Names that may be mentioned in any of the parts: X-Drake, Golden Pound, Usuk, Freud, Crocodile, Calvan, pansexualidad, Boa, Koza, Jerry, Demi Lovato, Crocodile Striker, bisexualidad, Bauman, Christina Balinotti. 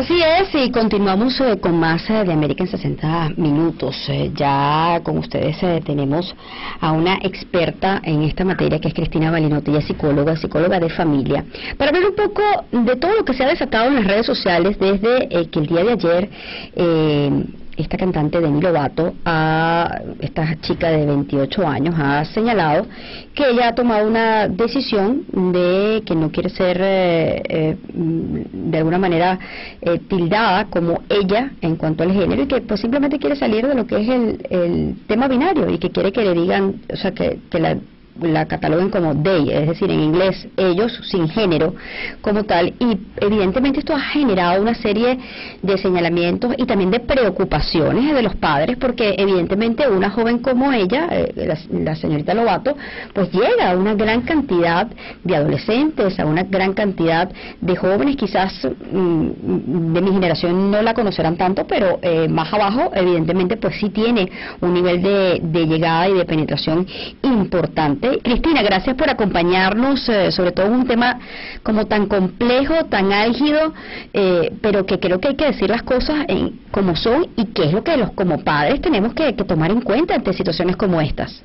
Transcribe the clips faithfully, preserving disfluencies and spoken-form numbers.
Así es, y continuamos eh, con más eh, de América en sesenta minutos. Eh, ya con ustedes eh, tenemos a una experta en esta materia, que es Christina Balinotti, es psicóloga, psicóloga de familia. Para hablar un poco de todo lo que se ha desatado en las redes sociales desde eh, que el día de ayer... Eh, esta cantante Demi Lovato, a esta chica de veintiocho años, ha señalado que ella ha tomado una decisión de que no quiere ser eh, eh, de alguna manera eh, tildada como ella en cuanto al género, y que pues simplemente quiere salir de lo que es el, el tema binario, y que quiere que le digan, o sea, que, que la... la cataloguen como they, es decir, en inglés, ellos, sin género como tal. Y evidentemente esto ha generado una serie de señalamientos y también de preocupaciones de los padres, porque evidentemente una joven como ella, eh, la, la señorita Lovato, pues llega a una gran cantidad de adolescentes, a una gran cantidad de jóvenes. Quizás mm, de mi generación no la conocerán tanto, pero eh, más abajo evidentemente pues sí tiene un nivel de, de llegada y de penetración importante. Christina, gracias por acompañarnos, eh, sobre todo en un tema como tan complejo, tan álgido, eh, pero que creo que hay que decir las cosas en, como son, y qué es lo que los como padres tenemos que, que tomar en cuenta ante situaciones como estas.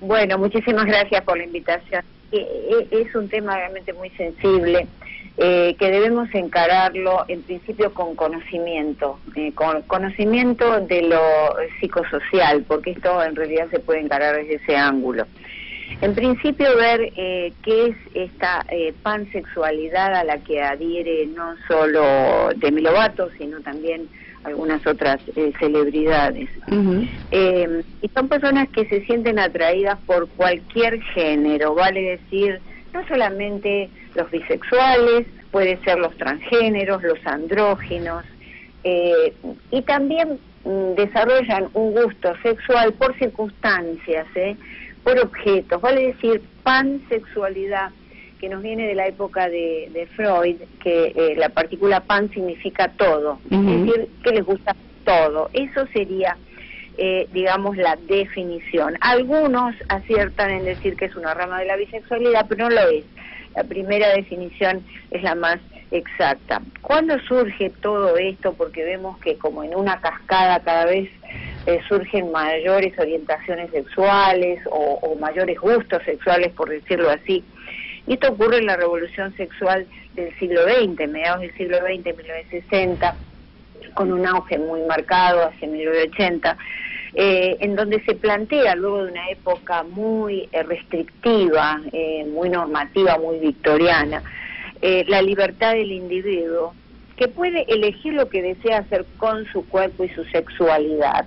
Bueno, muchísimas gracias por la invitación. Es un tema realmente muy sensible, eh, que debemos encararlo en principio con conocimiento, eh, con conocimiento de lo psicosocial, porque esto en realidad se puede encarar desde ese ángulo. En principio ver eh, qué es esta eh, pansexualidad a la que adhiere no solo Demi Lovato, sino también algunas otras eh, celebridades. Uh-huh. eh, y son personas que se sienten atraídas por cualquier género, vale decir, no solamente los bisexuales, puede ser los transgéneros, los andróginos, eh, y también mm, desarrollan un gusto sexual por circunstancias, ¿eh? por objetos, vale decir, pansexualidad, que nos viene de la época de, de Freud, que eh, la partícula pan significa todo, uh-huh. es decir, que les gusta todo. Eso sería, eh, digamos, la definición. Algunos aciertan en decir que es una rama de la bisexualidad, pero no lo es. La primera definición es la más exacta. ¿Cuándo surge todo esto? Porque vemos que como en una cascada cada vez eh, surgen mayores orientaciones sexuales o, o mayores gustos sexuales, por decirlo así. Y esto ocurre en la revolución sexual del siglo veinte, mediados del siglo veinte, mil novecientos sesenta, con un auge muy marcado hacia mil novecientos ochenta, eh, en donde se plantea, luego de una época muy restrictiva, eh, muy normativa, muy victoriana, eh, la libertad del individuo, que puede elegir lo que desea hacer con su cuerpo y su sexualidad,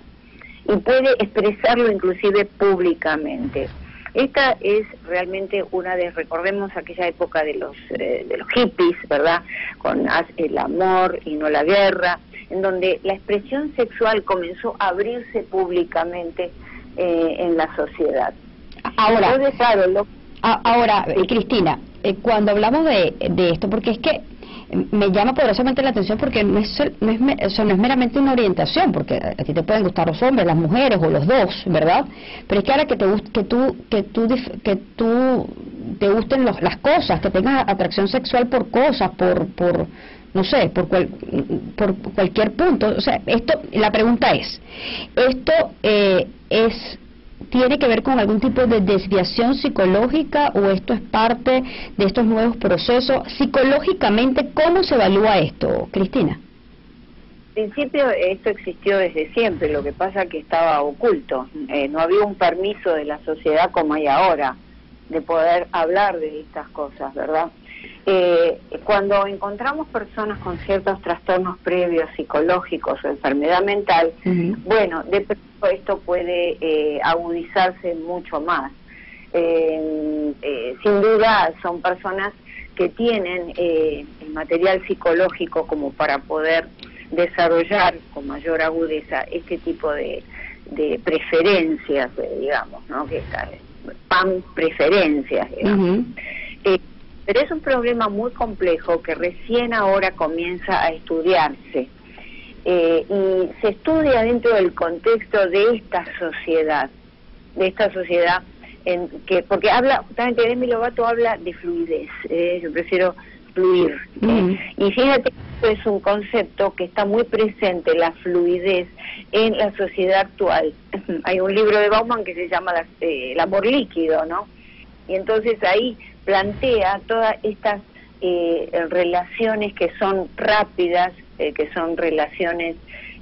y puede expresarlo inclusive públicamente. Esta es realmente una de, recordemos aquella época de los eh, de los hippies, ¿verdad? Con el amor y no la guerra, en donde la expresión sexual comenzó a abrirse públicamente eh, en la sociedad. Ahora, Entonces, claro, lo... ahora eh, Christina, eh, cuando hablamos de, de esto, porque es que me llama poderosamente la atención, porque no es, no, es, no es meramente una orientación, porque a ti te pueden gustar los hombres, las mujeres o los dos, ¿verdad? Pero es que ahora que te que tú que tú que tú te gusten los, las cosas, que tengas atracción sexual por cosas, por por no sé, por cual, por cualquier punto. O sea, esto, la pregunta es, esto eh, es ¿tiene que ver con algún tipo de desviación psicológica, o esto es parte de estos nuevos procesos? Psicológicamente, ¿cómo se evalúa esto, Christina? En principio esto existió desde siempre, lo que pasa que estaba oculto. Eh, no había un permiso de la sociedad como hay ahora de poder hablar de estas cosas, ¿verdad? Eh, cuando encontramos personas con ciertos trastornos previos psicológicos o enfermedad mental, uh-huh. bueno, de pronto esto puede eh, agudizarse mucho más. Eh, eh, sin duda son personas que tienen eh, el material psicológico como para poder desarrollar con mayor agudeza este tipo de, de preferencias, eh, digamos, ¿no? Que pan preferencias, digamos. Uh-huh. eh, Pero es un problema muy complejo que recién ahora comienza a estudiarse. Eh, y se estudia dentro del contexto de esta sociedad, de esta sociedad en que, porque habla, justamente Demi Lovato habla de fluidez, eh, yo prefiero fluir. Mm. Y fíjate que es un concepto que está muy presente, la fluidez, en la sociedad actual. Hay un libro de Bauman que se llama la, eh, El amor líquido, ¿no? Y entonces ahí plantea todas estas eh, relaciones que son rápidas, eh, que son relaciones...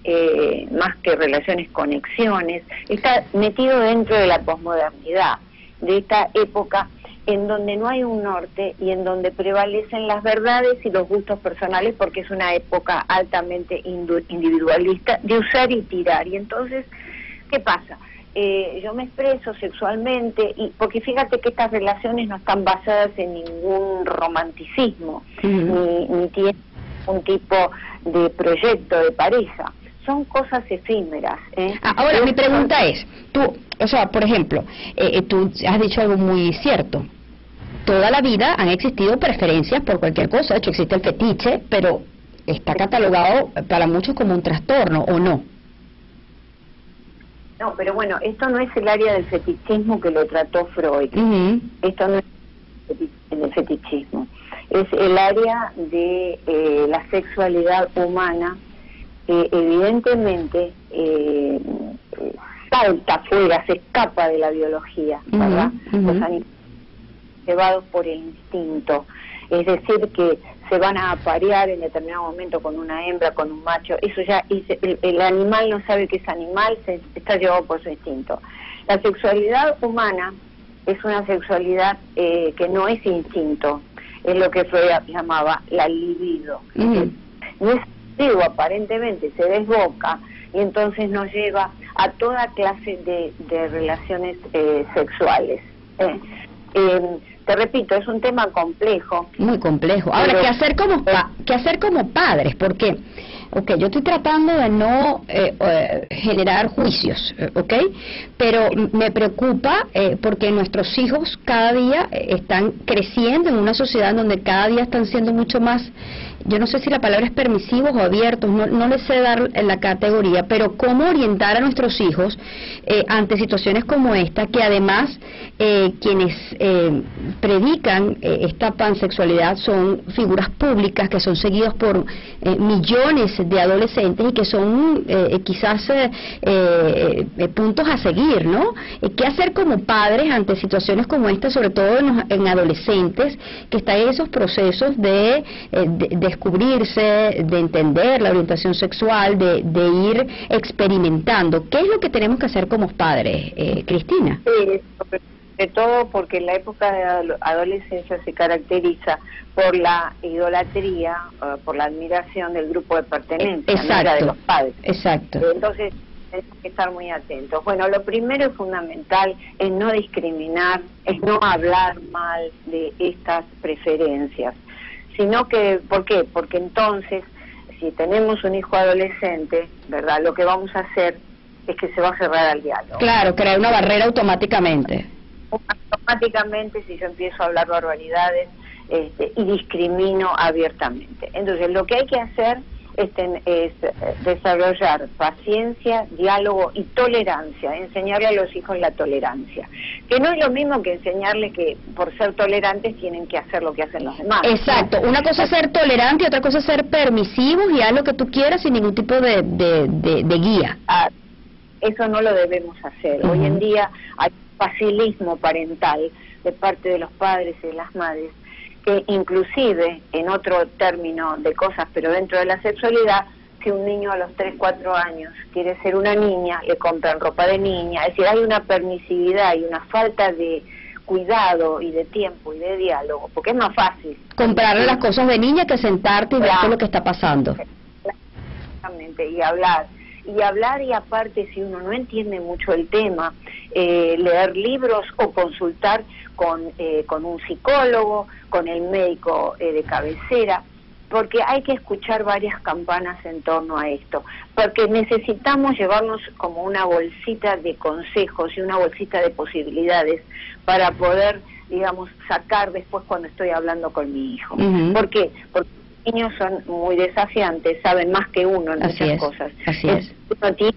Eh, más que relaciones, conexiones, está metido dentro de la posmodernidad, de esta época en donde no hay un norte y en donde prevalecen las verdades y los gustos personales, porque es una época altamente individualista de usar y tirar. Y entonces, ¿qué pasa? Eh, yo me expreso sexualmente, y porque fíjate que estas relaciones no están basadas en ningún romanticismo, uh-huh. ni, ni tienen un tipo de proyecto de pareja. Son cosas efímeras, ¿eh? Ah, ahora, mi pregunta es, tú, o sea, por ejemplo, eh, tú has dicho algo muy cierto. Toda la vida han existido preferencias por cualquier cosa. De hecho, existe el fetiche, pero está catalogado para muchos como un trastorno, ¿o no? No, pero bueno, esto no es el área del fetichismo que lo trató Freud. Uh-huh. Esto no es el fetichismo. Es el área de eh, la sexualidad humana. Eh, evidentemente eh, salta fuera, se escapa de la biología, ¿verdad? Uh-huh, uh-huh. Los animales llevados por el instinto, es decir, que se van a aparear en determinado momento con una hembra, con un macho. Eso ya es, el, el animal no sabe que es animal, se, está llevado por su instinto. La sexualidad humana es una sexualidad eh, que no es instinto, es lo que Freud llamaba la libido. Uh-huh. No es, digo, aparentemente se desboca y entonces nos lleva a toda clase de, de relaciones eh, sexuales. Eh, eh, te repito, es un tema complejo. Muy complejo. Ahora, pero, ¿qué hacer como pa qué hacer como padres? Porque, ok, yo estoy tratando de no eh, eh, generar juicios, ok, pero me preocupa eh, porque nuestros hijos cada día están creciendo en una sociedad donde cada día están siendo mucho más... Yo no sé si la palabra es permisivos o abiertos, no, no les sé dar la categoría, pero cómo orientar a nuestros hijos eh, ante situaciones como esta, que además eh, quienes eh, predican eh, esta pansexualidad son figuras públicas que son seguidos por eh, millones de adolescentes y que son eh, quizás eh, eh, puntos a seguir, ¿no? ¿Qué hacer como padres ante situaciones como esta, sobre todo en, en adolescentes, que están en esos procesos de... de, de descubrirse, de entender la orientación sexual, de, de ir experimentando? ¿Qué es lo que tenemos que hacer como padres, eh, Cristina? Sí, sobre todo porque la época de adolescencia se caracteriza por la idolatría, uh, por la admiración del grupo de pertenencia, exacto, de los padres. Exacto. Entonces, tenemos que estar muy atentos. Bueno, lo primero y fundamental es no discriminar, es no hablar mal de estas preferencias. Sino que, ¿por qué? Porque entonces, si tenemos un hijo adolescente, ¿verdad? Lo que vamos a hacer es que se va a cerrar al diálogo. Claro, crear una barrera automáticamente. Automáticamente, si yo empiezo a hablar barbaridades este, y discrimino abiertamente. Entonces, lo que hay que hacer es, ten, es desarrollar paciencia, diálogo y tolerancia, enseñarle a los hijos la tolerancia, que no es lo mismo que enseñarles que por ser tolerantes tienen que hacer lo que hacen los demás. Exacto, ¿no? Una cosa es ser tolerante y otra cosa es ser permisivos y haz lo que tú quieras sin ningún tipo de, de, de, de guía. Ah, eso no lo debemos hacer. Uh-huh. Hoy en día hay facilismo parental de parte de los padres y de las madres, que inclusive, en otro término de cosas, pero dentro de la sexualidad, si un niño a los tres, cuatro años quiere ser una niña, le compran ropa de niña. Es decir, hay una permisividad y una falta de cuidado y de tiempo y de diálogo, porque es más fácil comprarle las cosas de niña que sentarte y ver todo lo que está pasando. Exactamente, y hablar. Y hablar, y aparte, si uno no entiende mucho el tema, eh, leer libros o consultar con, eh, con un psicólogo, con el médico eh, de cabecera, porque hay que escuchar varias campanas en torno a esto, porque necesitamos llevarnos como una bolsita de consejos y una bolsita de posibilidades para poder, digamos, sacar después cuando estoy hablando con mi hijo. Uh-huh. ¿Por qué? Porque los niños son muy desafiantes, saben más que uno en muchas cosas. Así es. Uno tiene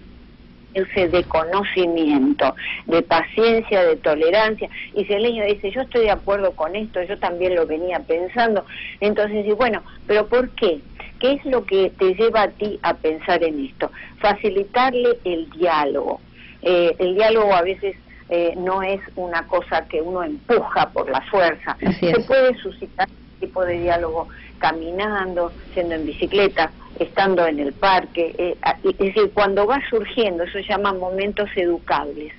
de conocimiento, de paciencia, de tolerancia, y si el niño dice, yo estoy de acuerdo con esto, yo también lo venía pensando, entonces, y bueno, ¿pero por qué? ¿Qué es lo que te lleva a ti a pensar en esto? Facilitarle el diálogo. Eh, el diálogo a veces eh, no es una cosa que uno empuja por la fuerza. Se puede suscitar tipo de diálogo caminando, siendo en bicicleta, estando en el parque, eh, es decir, cuando va surgiendo, eso se llama momentos educables.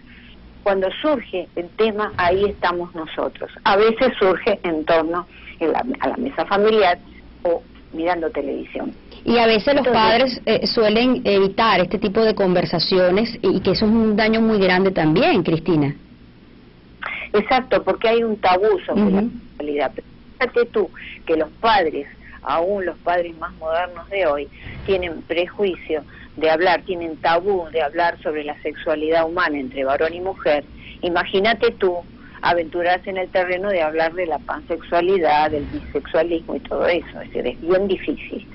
Cuando surge el tema, ahí estamos nosotros. A veces surge en torno en la, a la mesa familiar o mirando televisión. Y a veces los padres eh, suelen evitar este tipo de conversaciones y que eso es un daño muy grande también, Cristina. Exacto, porque hay un tabú sobre uh-huh. la sexualidad. Fíjate tú que los padres, aún los padres más modernos de hoy, tienen prejuicio de hablar, tienen tabú de hablar sobre la sexualidad humana entre varón y mujer. Imagínate tú aventurarse en el terreno de hablar de la pansexualidad, del bisexualismo y todo eso, es decir, es bien difícil.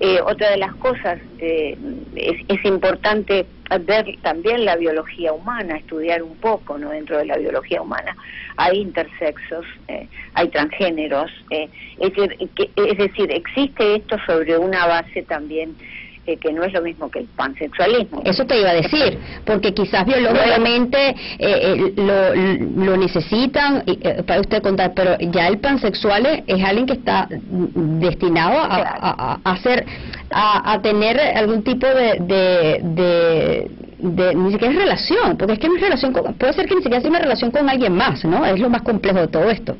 Eh, otra de las cosas, eh, es, es importante ver también la biología humana, estudiar un poco, ¿no? Dentro de la biología humana hay intersexos, eh, hay transgéneros, eh, es decir, que, es decir, existe esto sobre una base también Eh, que no es lo mismo que el pansexualismo. Eso te iba a decir, porque quizás biológicamente eh, eh, lo, lo necesitan, eh, para usted contar, pero ya el pansexual es, es alguien que está destinado a, a, a hacer, a, a tener algún tipo de, de, de, de, ni siquiera es relación, porque es que no es relación, con, puede ser que ni siquiera sea una relación con alguien más, ¿no? Es lo más complejo de todo esto.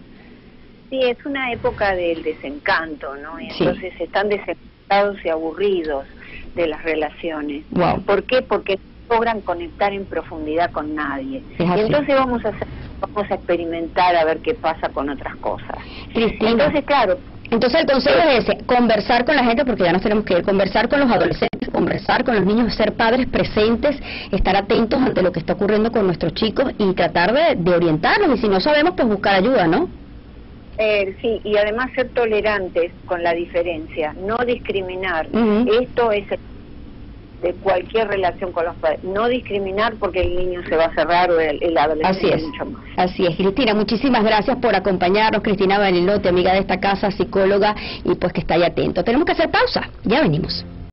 Sí, es una época del desencanto, ¿no? Y entonces sí. están desencantados y aburridos de las relaciones. Wow. ¿Por qué? Porque no logran conectar en profundidad con nadie. Y entonces vamos a hacer, vamos a experimentar a ver qué pasa con otras cosas. Cristina, entonces, claro. Entonces el consejo es ese, conversar con la gente, porque ya nos tenemos que ir, conversar con los adolescentes, conversar con los niños, ser padres presentes, estar atentos ante lo que está ocurriendo con nuestros chicos y tratar de, de orientarlos, y si no sabemos, pues buscar ayuda, ¿no? Eh, sí, y además ser tolerantes con la diferencia, no discriminar. Uh-huh. Esto es de cualquier relación con los padres, no discriminar, porque el niño se va a cerrar o el, el adolescente. Así es. Mucho más. Así es, Cristina, muchísimas gracias por acompañarnos. Cristina Balinotti, amiga de esta casa, psicóloga, y pues que está ahí atento. Tenemos que hacer pausa, ya venimos.